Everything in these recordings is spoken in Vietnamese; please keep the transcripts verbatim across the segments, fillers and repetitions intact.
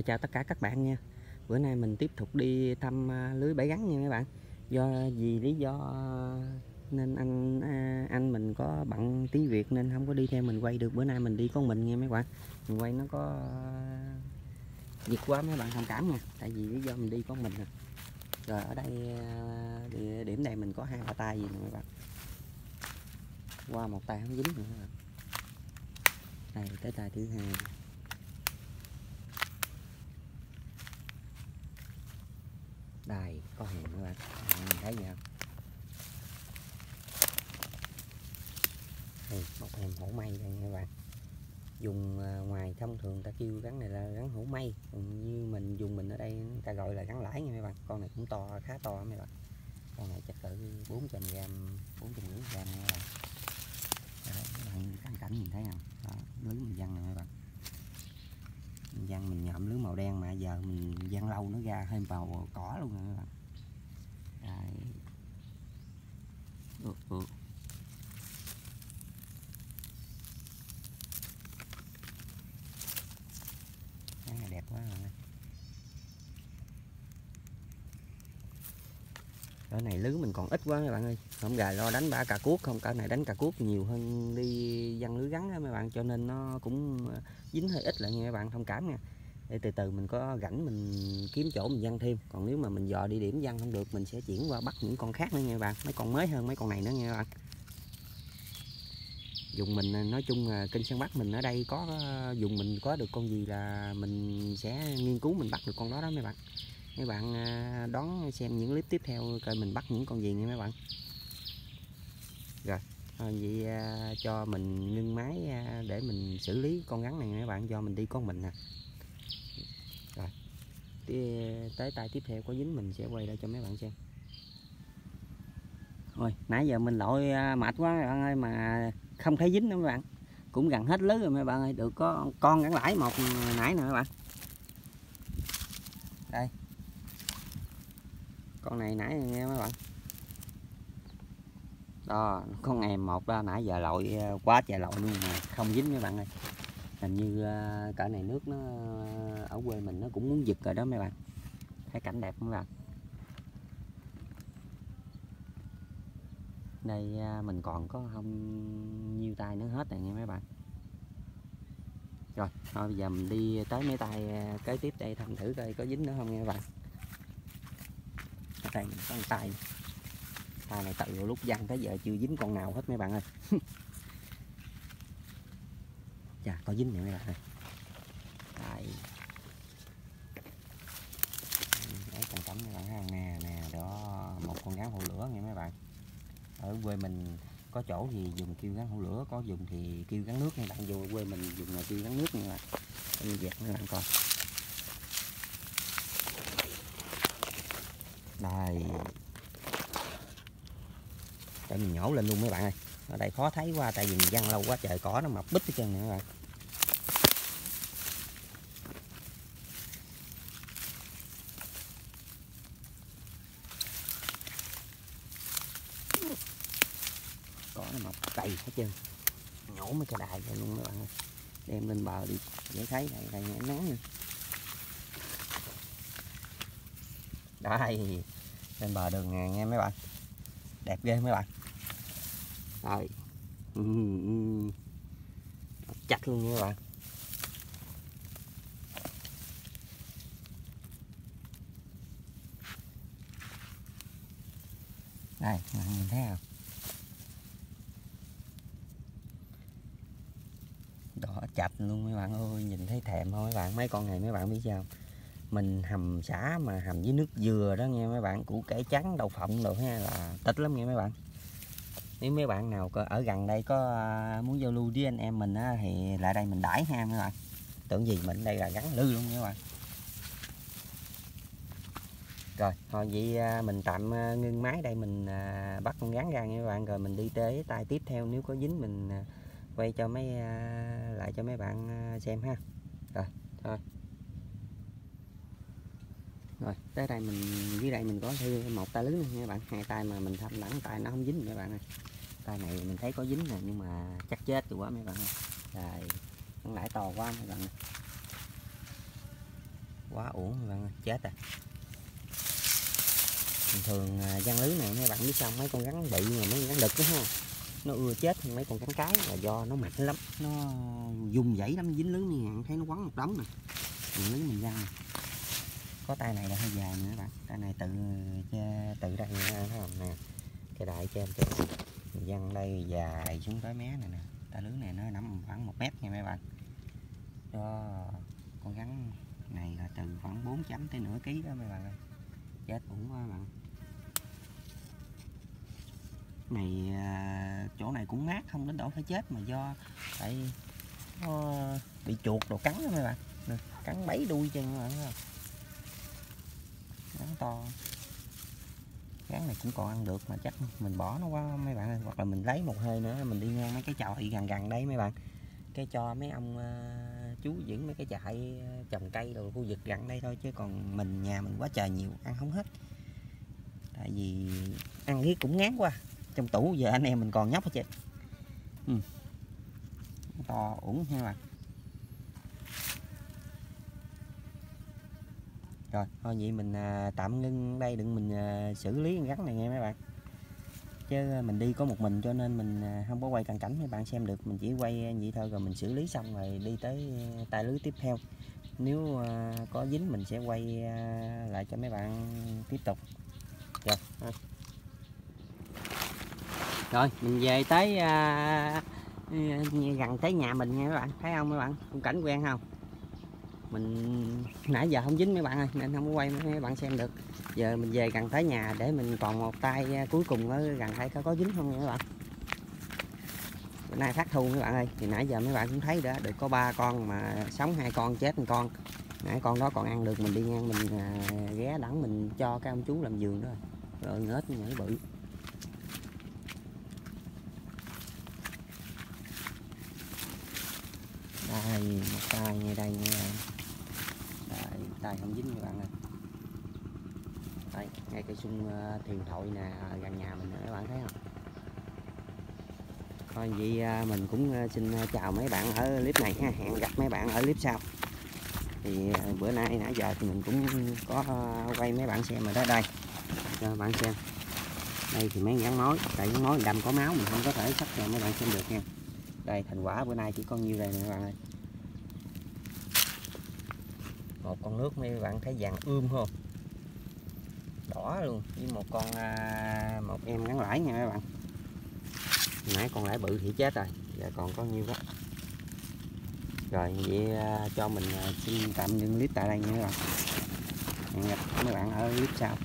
Rồi chào tất cả các bạn nha. Bữa nay mình tiếp tục đi thăm lưới bẫy rắn nha các bạn. Do vì lý do nên anh anh mình có bận tí việc nên không có đi theo mình quay được. Bữa nay mình đi con mình nha mấy bạn. Mình quay nó có việc quá mấy bạn thông cảm nha. Tại vì lý do mình đi con mình nè. Rồi ở đây địa điểm này mình có hai ba tay gì nè mấy bạn. Qua một tay không dính nữa. Đây tới tay thứ hai. Đây, có hàng các bạn. À, thấy gì không? Đây, một hàng hổ mây đây các bạn. Dùng ngoài thông thường ta kêu rắn này là rắn hổ mây, còn như mình dùng mình ở đây ta gọi là rắn lãi nha các bạn. Con này cũng to, khá to mấy bạn. Con này chắc cỡ bốn trăm gam, bốn trăm rưỡi gam nha các bạn. Đó, các bạn cận cảnh nhìn thấy không? Đó, lưới mình văng nè các bạn. Mình văng, mình nhộm lưới màu đen mà giờ mình văng lâu nó ra thêm màu cỏ luôn nè các bạn. Đấy. Được, được. Cái này đẹp quá rồi. Cái này lưới mình còn ít quá các bạn ơi. Không gà lo đánh ba cà cuốc không, cái này đánh cà cuốc nhiều hơn đi văng lưới rắn đó mấy bạn, cho nên nó cũng dính hơi ít lại nha các bạn, thông cảm nha. Để từ từ mình có rảnh mình kiếm chỗ mình văng thêm. Còn nếu mà mình dò địa điểm văng không được mình sẽ chuyển qua bắt những con khác nữa nha các bạn, mấy con mới hơn mấy con này nữa nha các bạn. Dùng mình nói chung là kênh săn bắt mình ở đây có dùng mình có được con gì là mình sẽ nghiên cứu mình bắt được con đó đó mấy bạn. Mấy bạn đón xem những clip tiếp theo coi mình bắt những con gì nha mấy bạn. Rồi, vậy cho mình ngưng máy để mình xử lý con rắn này mấy bạn, do mình đi con mình nè. Rồi, tới tay tiếp theo có dính mình sẽ quay lại cho mấy bạn xem. Rồi, nãy giờ mình lội mệt quá mấy bạn ơi mà không thấy dính nữa mấy bạn. Cũng gần hết lưới rồi mấy bạn ơi, được có con rắn lãi một nãy nè mấy bạn. Đây. Con này nãy nghe mấy bạn. Đó, con em một đó nãy giờ lội quá trời lội luôn mà không dính mấy bạn ơi. Hình như cỡ này nước nó ở quê mình nó cũng muốn giật rồi đó mấy bạn. Thấy cảnh đẹp không các bạn? Đây mình còn có không nhiêu tay nữa hết rồi nghe mấy bạn. Rồi, thôi bây giờ mình đi tới mấy tay kế tiếp đây thăm thử coi có dính nữa không nghe các bạn. Đây có một tay. Tay này từ lúc văng tới giờ chưa dính con nào hết mấy bạn ơi. Chà, có dính nè mấy bạn ơi. Đây. Đấy cẩn cẩn mấy bạn ha, nè nè đó, một con rắn hổ lửa nghe mấy bạn. Ở quê mình có chỗ thì dùng kêu rắn hổ lửa, có dùng thì kêu rắn nước nha bạn, vô quê mình dùng là kêu rắn nước nha bạn. Đi dẹt mấy bạn coi. Đây. Để mình nhổ lên luôn mấy bạn ơi. Ở đây khó thấy quá tại vì mình văng lâu quá trời cỏ nó mọc bít hết trơn nè các bạn. Cỏ nó mọc đầy hết trơn. Nhổ mấy cái đài ra luôn mấy bạn ơi. Đem lên bờ đi dễ thấy đây đây nắng nè. Đây, trên bờ đường nè nghe mấy bạn. Đẹp ghê mấy bạn. Rồi. Ừ, ừ. Chặt luôn nha các bạn. Đây, các bạn nhìn thấy không? Đỏ chặt luôn mấy bạn ơi, nhìn thấy thèm thôi mấy bạn. Mấy con này mấy bạn biết sao? Mình hầm xả mà hầm với nước dừa đó nghe mấy bạn, củ cải trắng, đậu phộng đồ ha là tích lắm nghe mấy bạn. Nếu mấy bạn nào ở gần đây có muốn giao lưu với anh em mình á, thì lại đây mình đãi ha mấy bạn. Tưởng gì mình đây là rắn lư luôn các bạn. Rồi thôi vậy mình tạm ngưng máy đây, mình bắt con rắn ra nha các bạn, rồi mình đi tới tay tiếp theo, nếu có dính mình quay cho mấy lại cho mấy bạn xem ha. Rồi thôi. Rồi tới đây mình dưới đây mình có thêm một tay lưới nha các bạn, hai tay mà mình thăm lẳng tay nó không dính các bạn ơi. Tay này mình thấy có dính nè nhưng mà chắc chết rồi quá mấy bạn ơi. Rồi con lại to quá mấy bạn ơi. quá uổng các bạn ơi, chết à. Bình thường giăng lưới này mấy bạn biết sao mấy con rắn bị mà mấy con rắn đực đó ha, nó ưa chết hơn mấy con rắn cái, là do nó mạnh lắm, nó dùng dãy lắm, dính lưới này thấy nó quấn một đống nè. Mình lưới mình ra có tay này là hơi dài nữa bạn, tay này tự tự đây nè, cái đại trên cho mình giăng đây dài xuống tới mé này nè, tay lưới này nó nằm khoảng một mét nha mấy bạn. Đó, con rắn này là từ khoảng bốn chấm tới nửa ký đó mấy bạn ơi, chết uổng quá bạn. Này chỗ này cũng mát không đến nỗi phải chết, mà do tại nó bị chuột đồ cắn đó mấy bạn, cắn bẫy đuôi chân các bạn thấy không, rắn to. Rắn này cũng còn ăn được mà chắc mình bỏ nó quá mấy bạn ơi, hoặc là mình lấy một hơi nữa mình đi ngang mấy cái chòi gần gần đấy mấy bạn, cái cho mấy ông chú dưỡng mấy cái trại trồng cây rồi khu vực gần đây thôi, chứ còn mình nhà mình quá trời nhiều ăn không hết, tại vì ăn riết cũng ngán quá, trong tủ giờ anh em mình còn nhóc hết chứ. Ừ. To uổng nha bạn. Rồi thôi vậy mình tạm ngưng đây, đừng mình xử lý con rắn này nghe mấy bạn, chứ mình đi có một mình cho nên mình không có quay cận cảnh mấy bạn xem được, mình chỉ quay vậy thôi, rồi mình xử lý xong rồi đi tới tay lưới tiếp theo, nếu có dính mình sẽ quay lại cho mấy bạn tiếp tục. Rồi, rồi mình về tới gần tới nhà mình nha mấy bạn, thấy không mấy bạn, khung cảnh quen không, mình nãy giờ không dính mấy bạn ơi nên không có quay mấy bạn xem được. Giờ mình về gần tới nhà để mình còn một tay cuối cùng ở gần thấy có dính không nha các bạn. Bữa nay phát thu mấy bạn ơi, thì nãy giờ mấy bạn cũng thấy đó, được có ba con mà sống hai con chết một con, nãy con đó còn ăn được, mình đi ngang mình ghé đẳng mình cho các ông chú làm vườn đó rồi ngớt nhảy bự. Đây một tay ngay đây nha, tay không dính các bạn ơi. Đây, ngay cây sung uh, thiền thoại nè, gần nhà mình các bạn thấy không. Thôi vậy uh, mình cũng uh, xin chào mấy bạn ở clip này ha, hẹn gặp mấy bạn ở clip sau. Thì uh, bữa nay nãy giờ thì mình cũng có uh, quay mấy bạn xem rồi đó, đây cho bạn xem. Đây thì mấy rắn mối, tại rắn mối đầm có máu mình không có thể sắp cho mấy bạn xem được nha. Đây thành quả bữa nay chỉ có nhiêu đây nè các bạn ơi. Một con nước mấy bạn thấy vàng ươm không? Đỏ luôn, với một con một em rắn lãi nha các bạn. Nãy con lãi bự thì chết rồi, giờ còn có nhiêu đó. Rồi vậy cho mình xin tạm dừng clip tại đây nha các bạn. Hẹn gặp mấy bạn ở clip sau.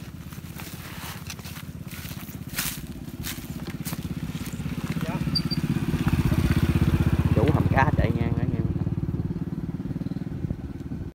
Chủ hầm cá chạy